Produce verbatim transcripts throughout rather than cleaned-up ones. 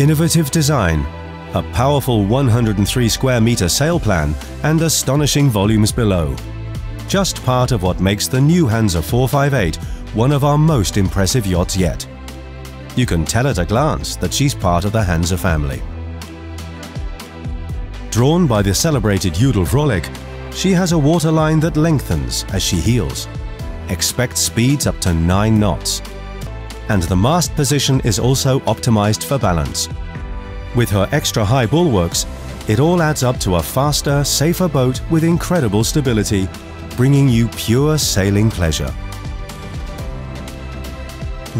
innovative design, a powerful one hundred three square meter sail plan, and astonishing volumes below. Just part of what makes the new Hanse four fifty-eight one of our most impressive yachts yet. You can tell at a glance that she's part of the Hanse family. Drawn by the celebrated Yudel Vrolik, she has a waterline that lengthens as she heels. Expect speeds up to nine knots. And the mast position is also optimized for balance. With her extra-high bulwarks, it all adds up to a faster, safer boat with incredible stability, bringing you pure sailing pleasure.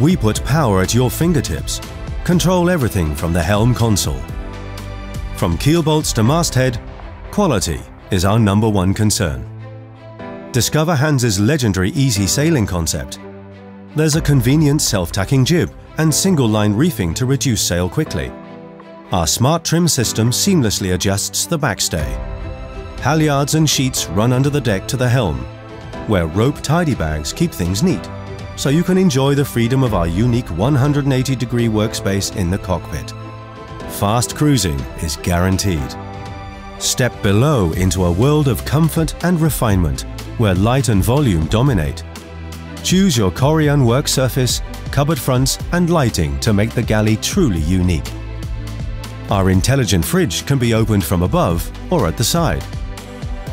We put power at your fingertips. Control everything from the helm console. From keel bolts to masthead, quality is our number one concern. Discover Hanse's legendary easy sailing concept. There's a convenient self-tacking jib and single-line reefing to reduce sail quickly. Our smart trim system seamlessly adjusts the backstay. Halyards and sheets run under the deck to the helm, where rope tidy bags keep things neat, so you can enjoy the freedom of our unique one hundred eighty degree workspace in the cockpit. Fast cruising is guaranteed. Step below into a world of comfort and refinement, where light and volume dominate. Choose your Corian work surface, cupboard fronts and lighting to make the galley truly unique. Our intelligent fridge can be opened from above or at the side.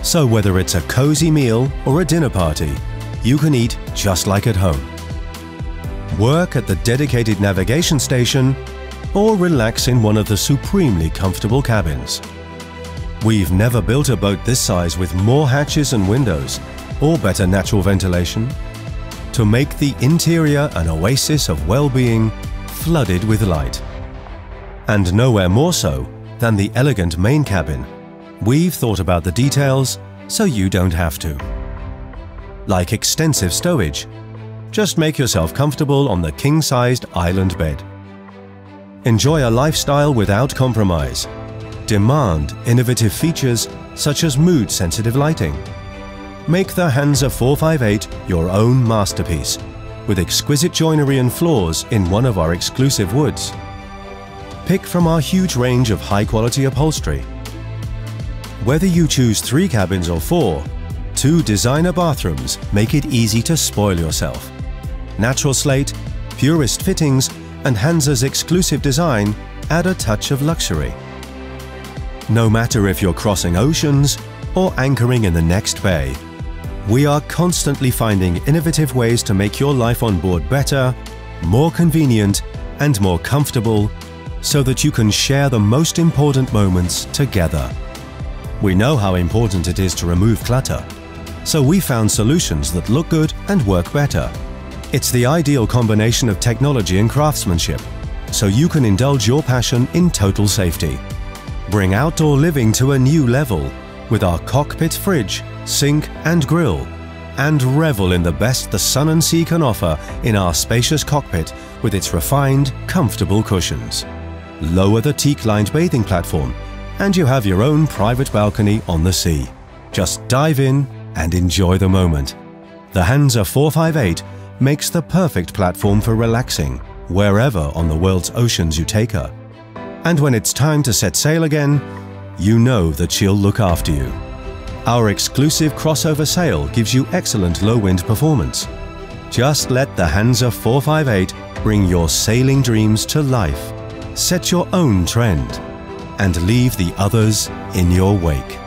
So whether it's a cozy meal or a dinner party, you can eat just like at home. Work at the dedicated navigation station or relax in one of the supremely comfortable cabins. We've never built a boat this size with more hatches and windows or better natural ventilation, to make the interior an oasis of well-being, flooded with light. And nowhere more so than the elegant main cabin. We've thought about the details so you don't have to. Like extensive stowage, just make yourself comfortable on the king-sized island bed. Enjoy a lifestyle without compromise. Demand innovative features such as mood-sensitive lighting. Make the Hanse four fifty-eight your own masterpiece, with exquisite joinery and floors in one of our exclusive woods. Pick from our huge range of high-quality upholstery. Whether you choose three cabins or four, two designer bathrooms make it easy to spoil yourself. Natural slate, purist fittings, and Hanse's exclusive design add a touch of luxury. No matter if you're crossing oceans or anchoring in the next bay, we are constantly finding innovative ways to make your life on board better, more convenient, and more comfortable, so that you can share the most important moments together. We know how important it is to remove clutter, so we found solutions that look good and work better. It's the ideal combination of technology and craftsmanship, so you can indulge your passion in total safety. Bring outdoor living to a new level with our cockpit fridge, sink and grill, and revel in the best the sun and sea can offer in our spacious cockpit with its refined, comfortable cushions. Lower the teak-lined bathing platform and you have your own private balcony on the sea. Just dive in and enjoy the moment. The Hanse four fifty-eight makes the perfect platform for relaxing wherever on the world's oceans you take her. And when it's time to set sail again, you know that she'll look after you. Our exclusive crossover sail gives you excellent low-wind performance. Just let the Hanse four fifty-eight bring your sailing dreams to life, set your own trend, and leave the others in your wake.